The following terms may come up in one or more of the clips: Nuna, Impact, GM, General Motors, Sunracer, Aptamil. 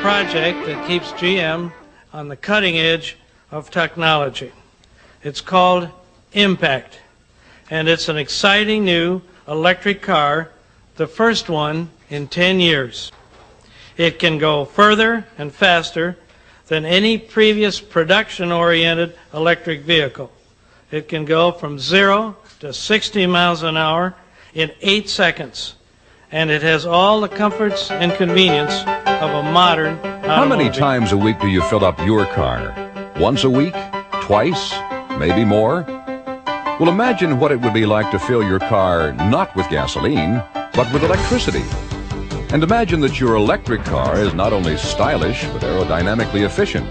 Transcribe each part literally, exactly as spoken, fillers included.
project that keeps G M on the cutting edge of technology. It's called Impact, and it's an exciting new electric car, the first one in ten years. It can go further and faster than any previous production-oriented electric vehicle. It can go from zero to sixty miles an hour in eight seconds, and it has all the comforts and convenience of a modern automobile. How many times a week do you fill up your car? Once a week? Twice? Maybe more? Well, imagine what it would be like to fill your car not with gasoline, but with electricity. And imagine that your electric car is not only stylish, but aerodynamically efficient.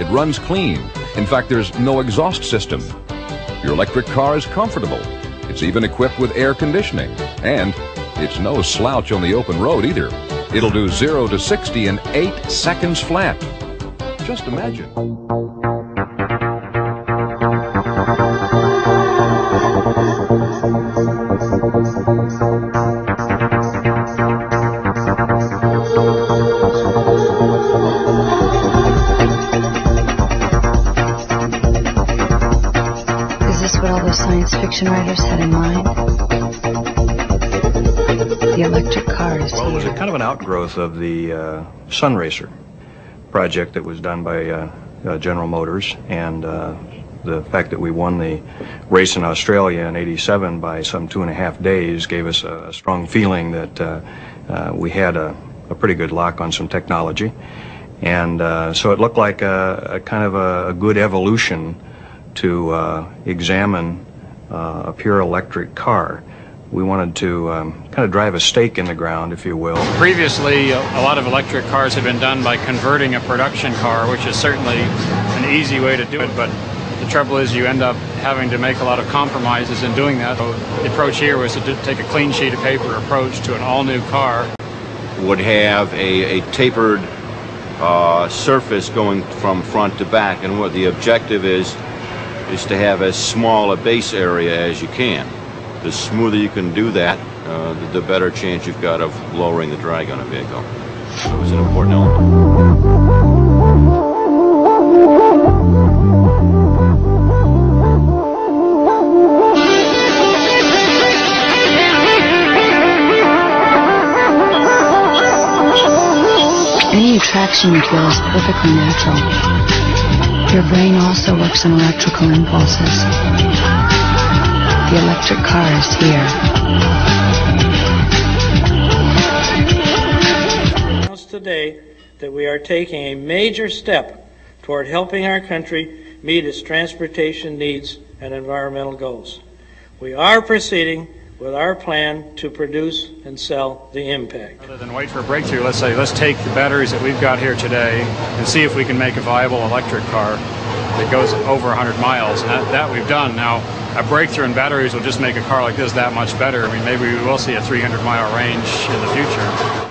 It runs clean. In fact, there's no exhaust system. Your electric car is comfortable. It's even equipped with air conditioning. And it's no slouch on the open road either. It'll do zero to sixty in eight seconds flat. Just imagine. Science fiction writers had in mind. The electric car is well, here. It was a kind of an outgrowth of the uh, Sunracer project that was done by uh, uh, General Motors, and uh, the fact that we won the race in Australia in eighty-seven by some two and a half days gave us a, a strong feeling that uh, uh, we had a, a pretty good lock on some technology, and uh, so it looked like a, a kind of a, a good evolution to uh, examine Uh, a pure electric car. We wanted to um, kind of drive a stake in the ground, if you will. Previously, a lot of electric cars have been done by converting a production car, which is certainly an easy way to do it, but the trouble is you end up having to make a lot of compromises in doing that. So the approach here was to take a clean sheet of paper approach to an all-new car. Would have a, a tapered uh, surface going from front to back, and what the objective is is to have as small a base area as you can. The smoother you can do that, uh, the, the better chance you've got of lowering the drag on a vehicle. So it was an important element. Any attraction you feel is perfectly natural. Your brain also works on electrical impulses. The electric car is here. It's today that we are taking a major step toward helping our country meet its transportation needs and environmental goals. We are proceeding with our plan to produce and sell the Impact. Rather than wait for a breakthrough, let's say, let's take the batteries that we've got here today and see if we can make a viable electric car that goes over one hundred miles, and that, that we've done. Now, a breakthrough in batteries will just make a car like this that much better. I mean, maybe we will see a three hundred mile range in the future.